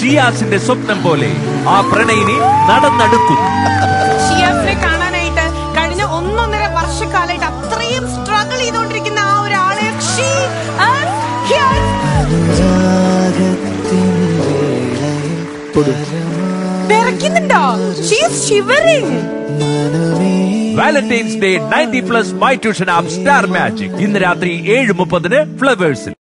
ഷിയാസിന്റെ സ്വപ്നം പോലെ ആ പ്രണയിനി നടന്നെടുക്കുന്നു. ഷിയാസിനെ കാണാനായിട്ട് കഴിഞ്ഞ 1.5 വർഷക്കാലമായിട്ട് അത്രയും സ്ട്രഗിൾ ചെയ്തുകൊണ്ടിരിക്കുന്ന ആ ഒരാളെ വിറയ്ക്കുന്നുണ്ടോ? Valentine's day 90+ my tuition app star magic ഇന്ന് രാത്രി 7:30-ന് ഫ്ലവേഴ്സിൽ.